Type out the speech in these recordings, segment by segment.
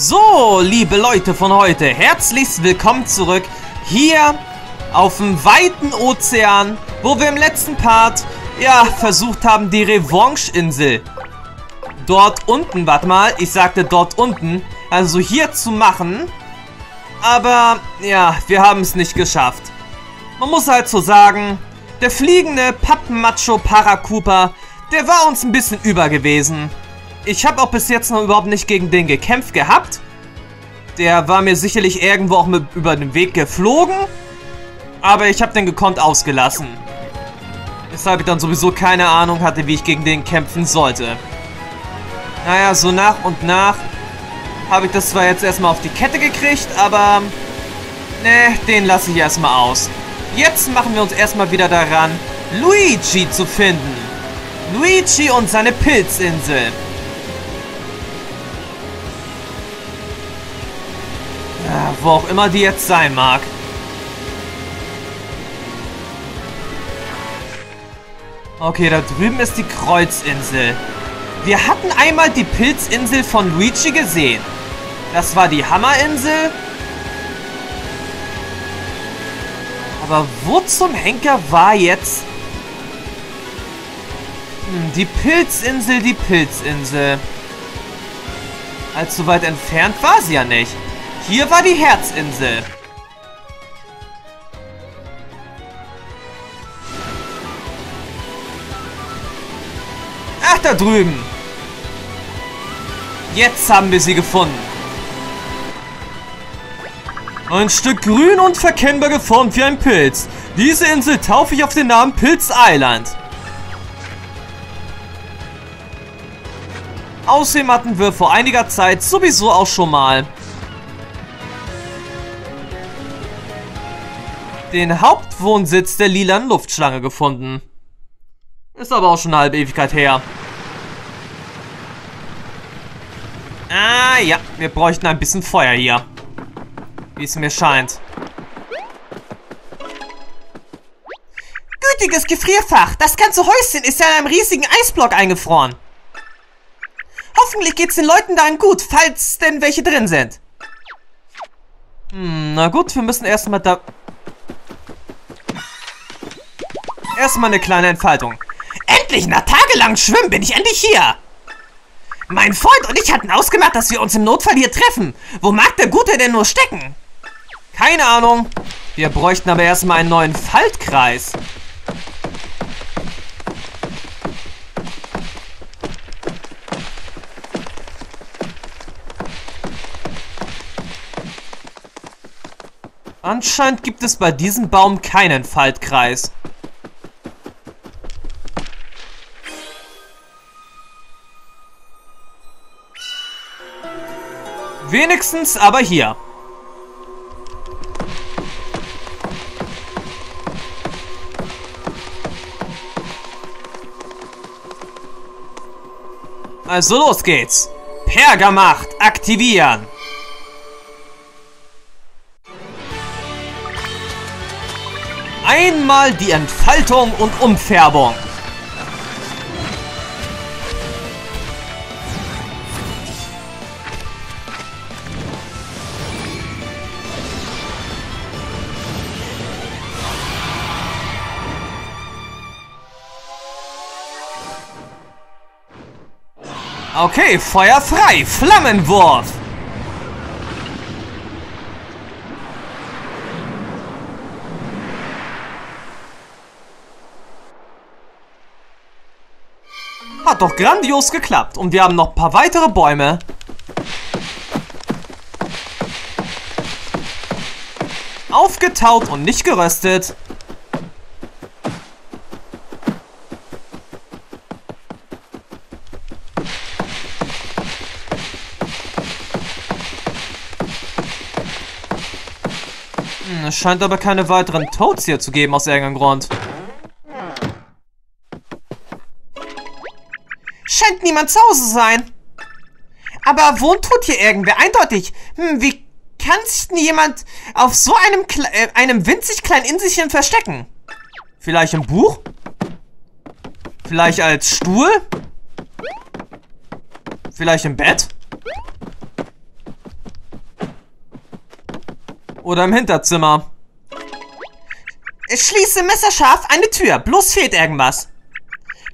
So, liebe Leute von heute, herzlichst willkommen zurück hier auf dem weiten Ozean, wo wir im letzten Part, ja, versucht haben, die Revanche-Insel dort unten, warte mal, ich sagte dort unten, also hier zu machen, aber, ja, wir haben es nicht geschafft. Man muss halt so sagen, der fliegende Pappenmacho Paracupa, der war uns ein bisschen über gewesen. Ich habe auch bis jetzt noch überhaupt nicht gegen den gekämpft gehabt. Der war mir sicherlich irgendwo auch mit über den Weg geflogen. Aber ich habe den gekonnt ausgelassen. Weshalb ich dann sowieso keine Ahnung hatte, wie ich gegen den kämpfen sollte. Naja, so nach und nach habe ich das zwar jetzt erstmal auf die Kette gekriegt, aber... ne, den lasse ich erstmal aus. Jetzt machen wir uns erstmal wieder daran, Luigi zu finden. Luigi und seine Pilzinsel. Wo auch immer die jetzt sein mag. Okay, da drüben ist die Kreuzinsel. Wir hatten einmal die Pilzinsel von Luigi gesehen. Das war die Hammerinsel. Aber wo zum Henker war jetzt... die Pilzinsel, die Pilzinsel. Allzu weit entfernt war sie ja nicht. Hier war die Herzinsel. Ach, da drüben. Jetzt haben wir sie gefunden. Ein Stück grün und verkennbar geformt wie ein Pilz. Diese Insel taufe ich auf den Namen Pilzeiland. Außerdem hatten wir vor einiger Zeit sowieso auch schon mal den Hauptwohnsitz der lilan Luftschlange gefunden. Ist aber auch schon eine halbe Ewigkeit her. Ah ja, wir bräuchten ein bisschen Feuer hier. Wie es mir scheint. Gütiges Gefrierfach! Das ganze Häuschen ist ja in einem riesigen Eisblock eingefroren. Hoffentlich geht's den Leuten daran gut, falls denn welche drin sind. Hm, na gut, wir müssen erstmal da... erstmal eine kleine Entfaltung. Endlich! Nach tagelang Schwimmen bin ich endlich hier! Mein Freund und ich hatten ausgemacht, dass wir uns im Notfall hier treffen. Wo mag der Gute denn nur stecken? Keine Ahnung. Wir bräuchten aber erstmal einen neuen Faltkreis. Anscheinend gibt es bei diesem Baum keinen Faltkreis. Wenigstens aber hier. Also los geht's. Pergamacht aktivieren. Einmal die Entfaltung und Umfärbung. Okay, Feuer frei, Flammenwurf. Hat doch grandios geklappt und wir haben noch ein paar weitere Bäume. Aufgetaut und nicht geröstet. Es scheint aber keine weiteren Toads hier zu geben, aus irgendeinem Grund. Scheint niemand zu Hause zu sein. Aber wohnt tut hier irgendwer, eindeutig. Hm, wie kann sich denn jemand auf so einem winzig kleinen Inselchen verstecken? Vielleicht im Buch? Vielleicht als Stuhl? Vielleicht im Bett? oder im Hinterzimmer. Schließe messerscharf eine Tür, bloß fehlt irgendwas.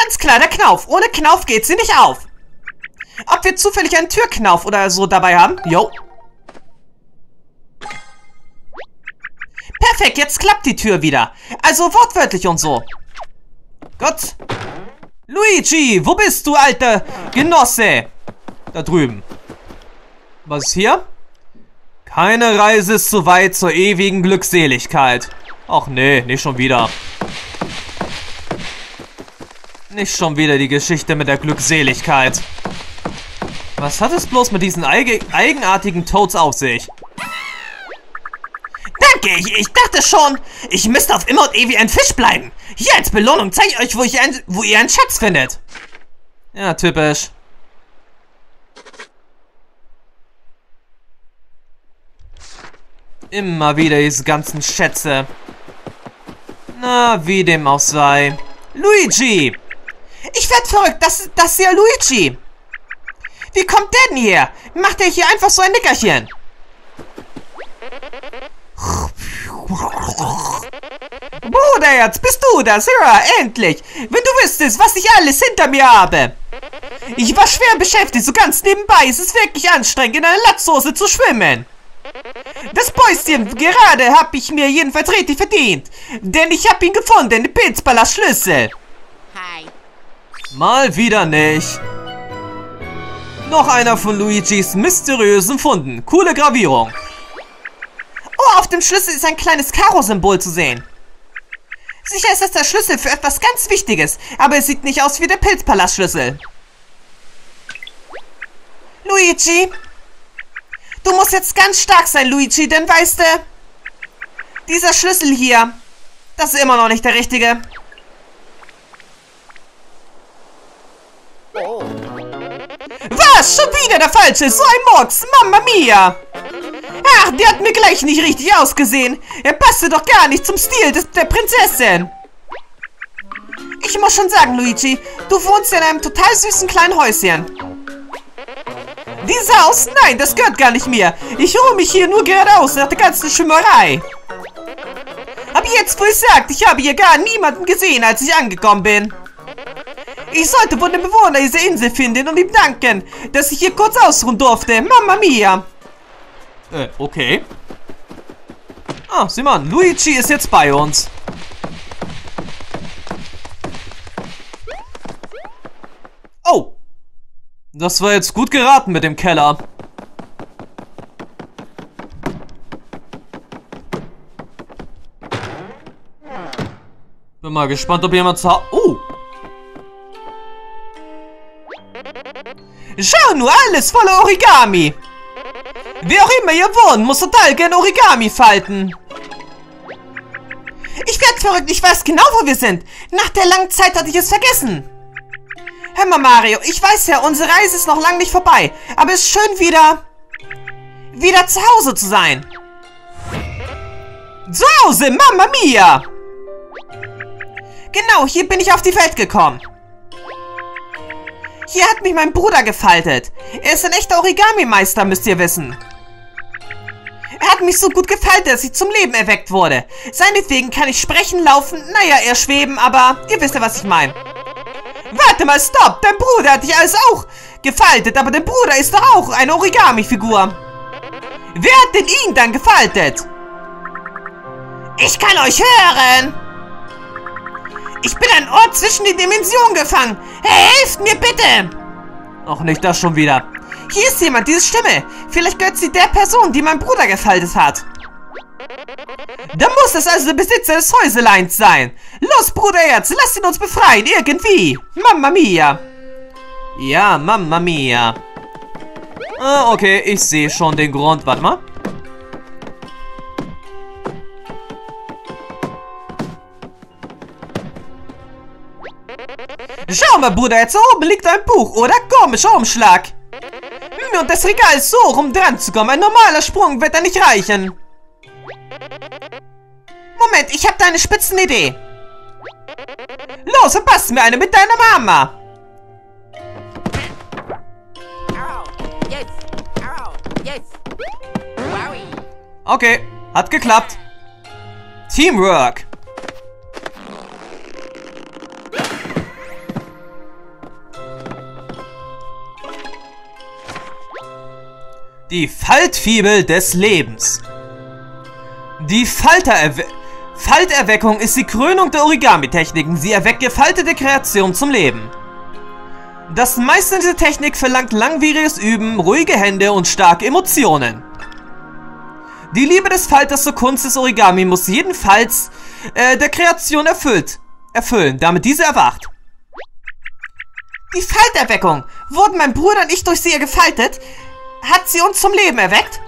Ganz kleiner Knauf, ohne Knauf geht sie nicht auf. Ob wir zufällig einen Türknauf oder so dabei haben? Jo. Perfekt, jetzt klappt die Tür wieder. Also wortwörtlich und so. Gut. Luigi, wo bist du, alter Genosse? Da drüben. Was ist hier? Keine Reise ist zu weit zur ewigen Glückseligkeit. Ach nee, nicht schon wieder. Nicht schon wieder die Geschichte mit der Glückseligkeit. Was hat es bloß mit diesen eigenartigen Toads auf sich? Danke, ich dachte schon, ich müsste auf immer und ewig ein Fisch bleiben. Hier als Belohnung zeige ich euch, wo ihr einen Schatz findet. Ja, typisch. Immer wieder diese ganzen Schätze. Na, wie dem auch sei. Luigi! Ich werd verrückt, das ist ja Luigi! Wie kommt der denn hier? Macht er hier einfach so ein Nickerchen? Bruder, jetzt bist du das, ja, endlich! Wenn du wüsstest, was ich alles hinter mir habe! Ich war schwer beschäftigt, so ganz nebenbei. Es ist wirklich anstrengend, in einer Latzhose zu schwimmen. Das Päuschen gerade habe ich mir jedenfalls richtig verdient, denn ich habe ihn gefunden, den Pilzpalast-Schlüssel. Hi. Mal wieder nicht. Noch einer von Luigis mysteriösen Funden. Coole Gravierung. Oh, auf dem Schlüssel ist ein kleines Karo-Symbol zu sehen. Sicher ist das der Schlüssel für etwas ganz Wichtiges, aber es sieht nicht aus wie der Pilzpalast-Schlüssel. Luigi, du musst jetzt ganz stark sein, Luigi, denn weißt du, dieser Schlüssel hier, das ist immer noch nicht der richtige. Oh. Was? Schon wieder der falsche? So ein Murks! Mamma mia! Ach, der hat mir gleich nicht richtig ausgesehen. Er passte doch gar nicht zum Stil der Prinzessin. Ich muss schon sagen, Luigi, du wohnst in einem total süßen kleinen Häuschen. Dieses Haus? Nein, das gehört gar nicht mir. Ich ruhe mich hier nur geradeaus nach der ganzen Schwimmerei. Aber jetzt, wo ich sagt, ich habe hier gar niemanden gesehen, als ich angekommen bin. Ich sollte wohl den Bewohner dieser Insel finden und ihm danken, dass ich hier kurz ausruhen durfte. Mamma mia. Okay. Ah, sieh mal, Luigi ist jetzt bei uns. Oh. Das war jetzt gut geraten mit dem Keller. Bin mal gespannt, ob jemand zu Hause... Oh! Schau nur, alles voller Origami! Wer auch immer hier wohnt, muss total gerne Origami falten. Ich werd verrückt, ich weiß genau, wo wir sind. Nach der langen Zeit hatte ich es vergessen. Hör mal, Mario, ich weiß ja, unsere Reise ist noch lange nicht vorbei. Aber es ist schön, wieder zu Hause zu sein. Zu Hause, Mamma mia! Genau, hier bin ich auf die Welt gekommen. Hier hat mich mein Bruder gefaltet. Er ist ein echter Origami-Meister, müsst ihr wissen. Er hat mich so gut gefaltet, dass ich zum Leben erweckt wurde. Seinetwegen kann ich sprechen, laufen, naja, eher schweben, aber ihr wisst ja, was ich meine. Warte mal, stopp! Dein Bruder hat dich alles auch gefaltet, aber dein Bruder ist doch auch eine Origami-Figur. Wer hat denn ihn dann gefaltet? Ich kann euch hören! Ich bin an Ort zwischen den Dimensionen gefangen! Hey, helft mir bitte! Auch nicht das schon wieder. Hier ist jemand, diese Stimme. Vielleicht gehört sie der Person, die mein Bruder gefaltet hat. Da muss es also der Besitzer des Häuseleins sein. Los, Bruderherz, lasst ihn uns befreien, irgendwie. Mamma mia. Ja, Mamma mia. Ah, okay, ich sehe schon den Grund. Warte mal. Schau mal, Bruderherz, da oben liegt ein Buch, oder? Komischer Umschlag. Und das Regal ist so, um dran zu kommen. Ein normaler Sprung wird da nicht reichen. Moment, ich habe da eine Spitzenidee. Los, verpasst mir eine mit deiner Mama. Okay, Hat geklappt. Teamwork. Die Faltfibel des Lebens. Die Falterweckung ist die Krönung der Origami-Techniken. Sie erweckt gefaltete Kreationen zum Leben. Das Meistern dieser Technik verlangt langwieriges Üben, ruhige Hände und starke Emotionen. Die Liebe des Falters zur Kunst des Origami muss jedenfalls der Kreation erfüllen, damit diese erwacht. Die Falterweckung. Wurden mein Bruder und ich durch sie gefaltet? Hat sie uns zum Leben erweckt?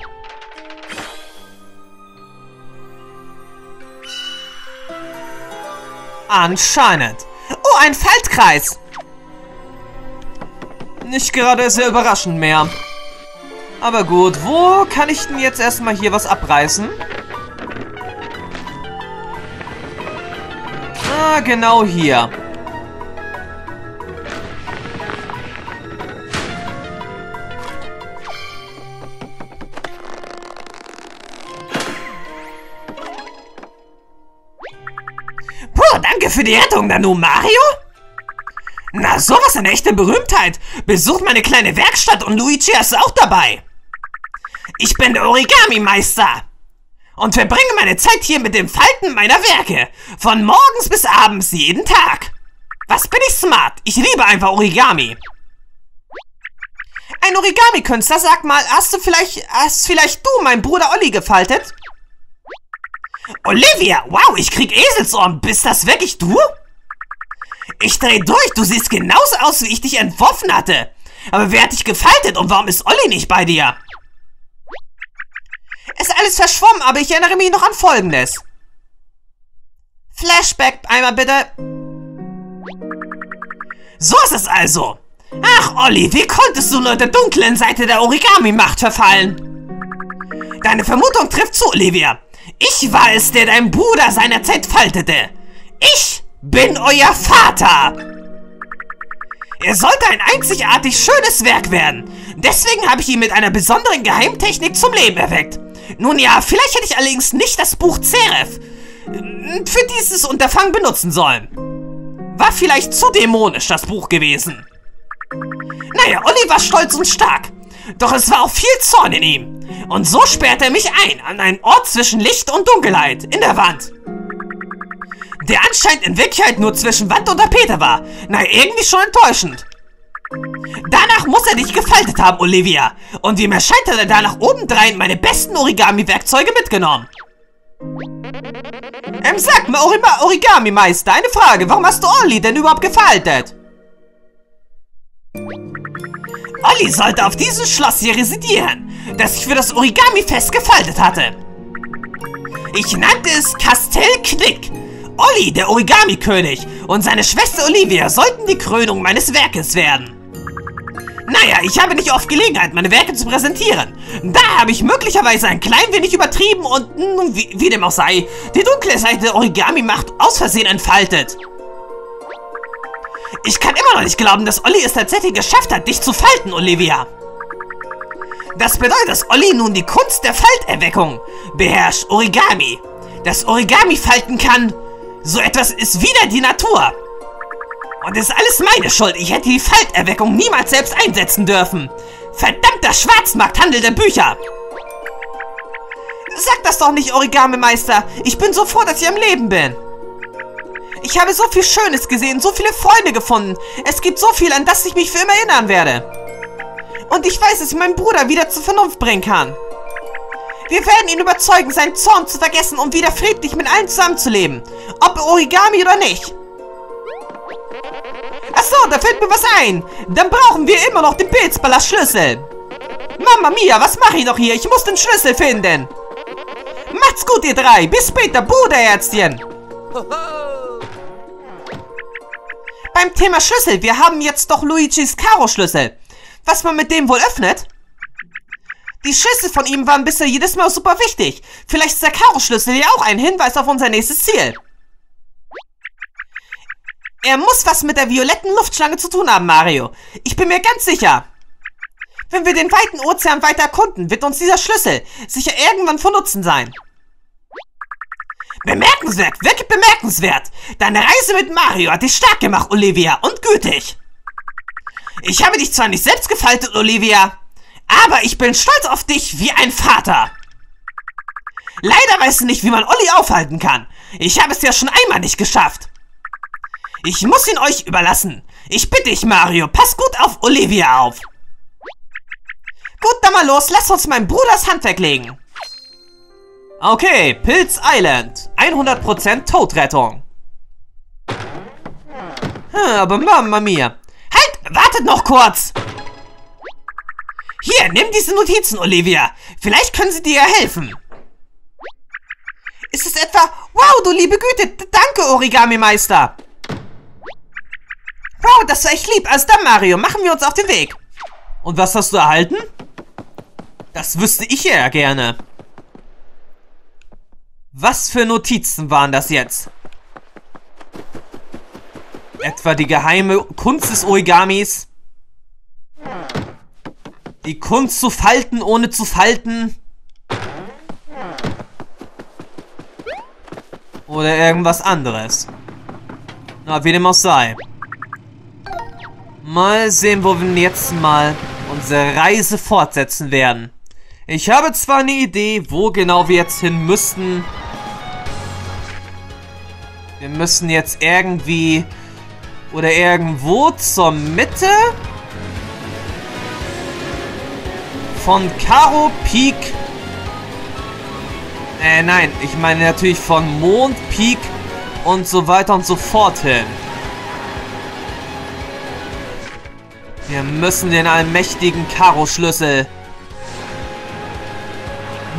Anscheinend. Oh, ein Faltkreis! Nicht gerade sehr überraschend mehr. Aber gut, wo kann ich denn jetzt erstmal hier was abreißen? Ah, genau hier. Für die Rettung, Nanu Mario? Na, sowas eine echte Berühmtheit. Besucht meine kleine Werkstatt und Luigi ist auch dabei. Ich bin der Origami-Meister und verbringe meine Zeit hier mit dem Falten meiner Werke. Von morgens bis abends, jeden Tag. Was bin ich smart? Ich liebe einfach Origami. Ein Origami-Künstler, sag mal, hast vielleicht du, mein Bruder Olly, gefaltet? Olivia, wow, ich krieg Eselsohren. Bist das wirklich du? Ich dreh durch, du siehst genauso aus, wie ich dich entworfen hatte. Aber wer hat dich gefaltet und warum ist Olly nicht bei dir? Ist alles verschwommen, aber ich erinnere mich noch an Folgendes. Flashback einmal bitte. So ist es also. Ach, Olly, wie konntest du nur der dunklen Seite der Origami-Macht verfallen? Deine Vermutung trifft zu, Olivia. Ich war es, der dein Bruder seinerzeit faltete. Ich bin euer Vater. Er sollte ein einzigartig schönes Werk werden. Deswegen habe ich ihn mit einer besonderen Geheimtechnik zum Leben erweckt. Nun ja, vielleicht hätte ich allerdings nicht das Buch Zeref für dieses Unterfangen benutzen sollen. War vielleicht zu dämonisch, das Buch gewesen. Naja, Olli war stolz und stark. Doch es war auch viel Zorn in ihm. Und so sperrte er mich ein, an einen Ort zwischen Licht und Dunkelheit, in der Wand. Der anscheinend in Wirklichkeit nur zwischen Wand und Tapete war. Na, irgendwie schon enttäuschend. Danach muss er dich gefaltet haben, Olivia. Und wie mir scheint, hat er danach obendrein meine besten Origami-Werkzeuge mitgenommen. Sag mal, Origami-Meister, eine Frage. Warum hast du Olly denn überhaupt gefaltet? Olly sollte auf diesem Schloss hier residieren, das ich für das Origami-Fest gefaltet hatte. Ich nannte es Castell Knick. Olly, der Origami-König, und seine Schwester Olivia sollten die Krönung meines Werkes werden. Naja, ich habe nicht oft Gelegenheit, meine Werke zu präsentieren. Da habe ich möglicherweise ein klein wenig übertrieben und, wie dem auch sei, die dunkle Seite der Origami-Macht aus Versehen entfaltet. Ich kann immer noch nicht glauben, dass Olly es tatsächlich geschafft hat, dich zu falten, Olivia. Das bedeutet, dass Olly nun die Kunst der Falterweckung beherrscht, Origami. Dass Origami falten kann, so etwas ist wieder die Natur. Und es ist alles meine Schuld, ich hätte die Falterweckung niemals selbst einsetzen dürfen. Verdammter Schwarzmarkthandel der Bücher. Sag das doch nicht, Origami-Meister. Ich bin so froh, dass ich am Leben bin. Ich habe so viel Schönes gesehen, so viele Freunde gefunden. Es gibt so viel, an das ich mich für immer erinnern werde. Und ich weiß, dass ich meinen Bruder wieder zur Vernunft bringen kann. Wir werden ihn überzeugen, seinen Zorn zu vergessen und wieder friedlich mit allen zusammenzuleben. Ob Origami oder nicht. Achso, da fällt mir was ein. Dann brauchen wir immer noch den Pilzpalast-Schlüssel. Mama Mia, was mache ich noch hier? Ich muss den Schlüssel finden. Macht's gut, ihr drei. Bis später, Bruderärztchen. Beim Thema Schlüssel, wir haben jetzt doch Luigis Karo-Schlüssel. Was man mit dem wohl öffnet? Die Schlüssel von ihm waren bisher jedes Mal super wichtig. Vielleicht ist der Karo-Schlüssel ja auch ein Hinweis auf unser nächstes Ziel. Er muss was mit der violetten Luftschlange zu tun haben, Mario. Ich bin mir ganz sicher. Wenn wir den weiten Ozean weiter erkunden, wird uns dieser Schlüssel sicher irgendwann von Nutzen sein. Bemerkenswert, wirklich bemerkenswert. Deine Reise mit Mario hat dich stark gemacht, Olivia, und gütig. Ich habe dich zwar nicht selbst gefaltet, Olivia, aber ich bin stolz auf dich wie ein Vater. Leider weißt du nicht, wie man Olly aufhalten kann. Ich habe es ja schon einmal nicht geschafft. Ich muss ihn euch überlassen. Ich bitte dich, Mario, pass gut auf Olivia auf. Gut, dann mal los, lass uns meinem Bruder das Handwerk legen. Okay, Pilzeiland. 100% Todrettung. Aber Mama mia. Halt, wartet noch kurz. Hier, nimm diese Notizen, Olivia. Vielleicht können sie dir ja helfen. Ist es etwa... Wow, du liebe Güte, danke, Origami-Meister. Wow, das war echt lieb. Also dann, Mario, machen wir uns auf den Weg. Und was hast du erhalten? Das wüsste ich ja gerne. Was für Notizen waren das jetzt? Etwa die geheime Kunst des Origamis? Die Kunst zu falten, ohne zu falten? Oder irgendwas anderes. Na, wie dem auch sei. Mal sehen, wo wir jetzt mal unsere Reise fortsetzen werden. Ich habe zwar eine Idee, wo genau wir jetzt hin müssten. Wir müssen jetzt irgendwie oder irgendwo zur Mitte von Karo Peak. Nein, ich meine natürlich von Mond Peak und so weiter und so fort hin. Wir müssen den allmächtigen Karo-Schlüssel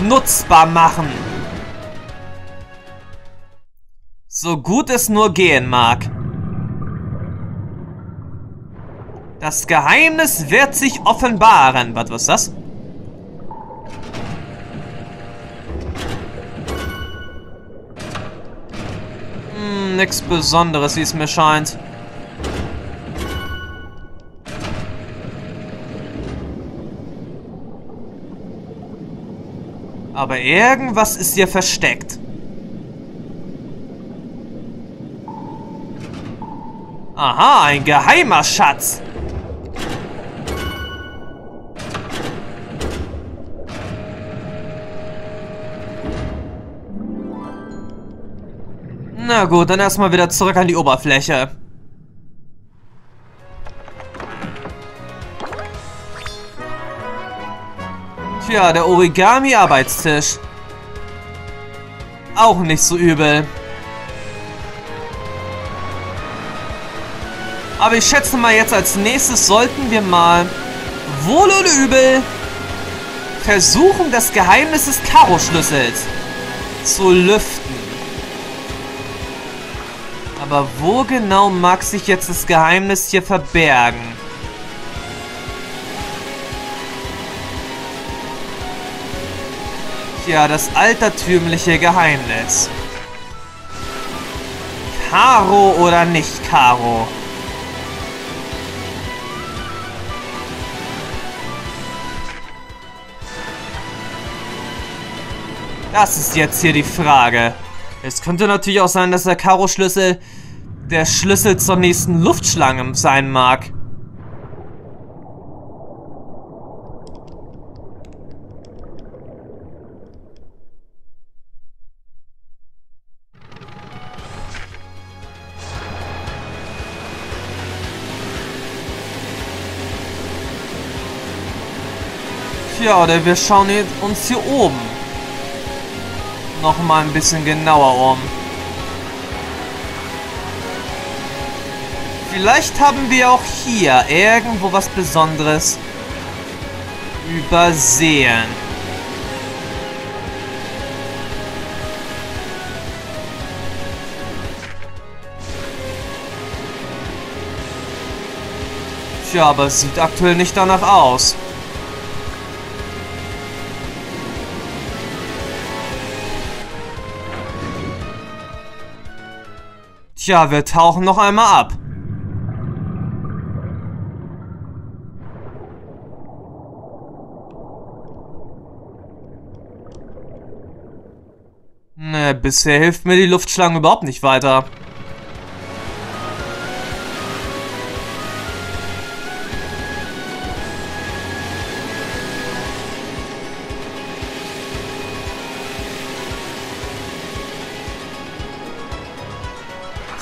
nutzbar machen. So gut es nur gehen mag. Das Geheimnis wird sich offenbaren. Warte, was ist das? Nichts Besonderes, wie es mir scheint. Aber irgendwas ist hier versteckt. Aha, ein geheimer Schatz. Na gut, dann erstmal wieder zurück an die Oberfläche. Tja, der Origami-Arbeitstisch. Auch nicht so übel. Aber ich schätze mal, jetzt als nächstes sollten wir mal wohl oder übel versuchen, das Geheimnis des Karo-Schlüssels zu lüften. Aber wo genau mag sich jetzt das Geheimnis hier verbergen? Ja, das altertümliche Geheimnis. Karo oder nicht Karo? Das ist jetzt hier die Frage. Es könnte natürlich auch sein, dass der Karo-Schlüssel der Schlüssel zur nächsten Luftschlange sein mag. Ja, oder wir schauen uns hier oben noch mal ein bisschen genauer um. Vielleicht haben wir auch hier irgendwo was Besonderes übersehen. Tja, aber es sieht aktuell nicht danach aus. Tja, wir tauchen noch einmal ab. Ne, bisher hilft mir die Luftschlange überhaupt nicht weiter.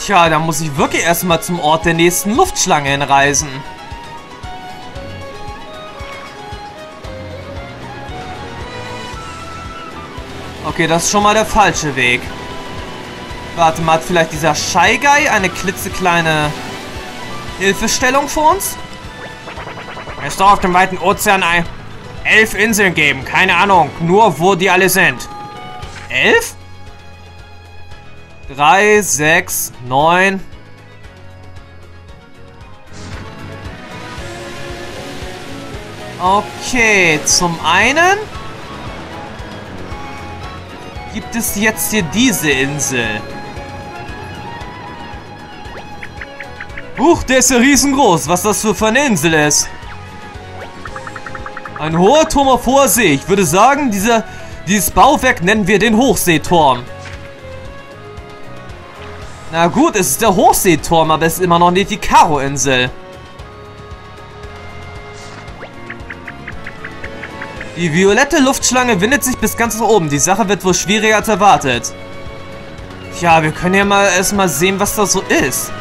Tja, da muss ich wirklich erstmal zum Ort der nächsten Luftschlange hinreisen. Okay, das ist schon mal der falsche Weg. Warte mal, hat vielleicht dieser Shy Guy eine klitzekleine Hilfestellung für uns? Es soll auf dem weiten Ozean 11 Inseln geben. Keine Ahnung, nur wo die alle sind. 11? 3, 6, 9. Okay, zum einen gibt es jetzt hier diese Insel. Huch, der ist ja riesengroß. Was das für eine Insel ist. Ein hoher Turm auf hoher See. Ich würde sagen, dieses Bauwerk nennen wir den Hochseeturm. Na gut, es ist der Hochseeturm, aber es ist immer noch nicht die Karo-Insel. Die violette Luftschlange windet sich bis ganz nach oben. Die Sache wird wohl schwieriger als erwartet. Tja, wir können ja mal erstmal sehen, was das so ist.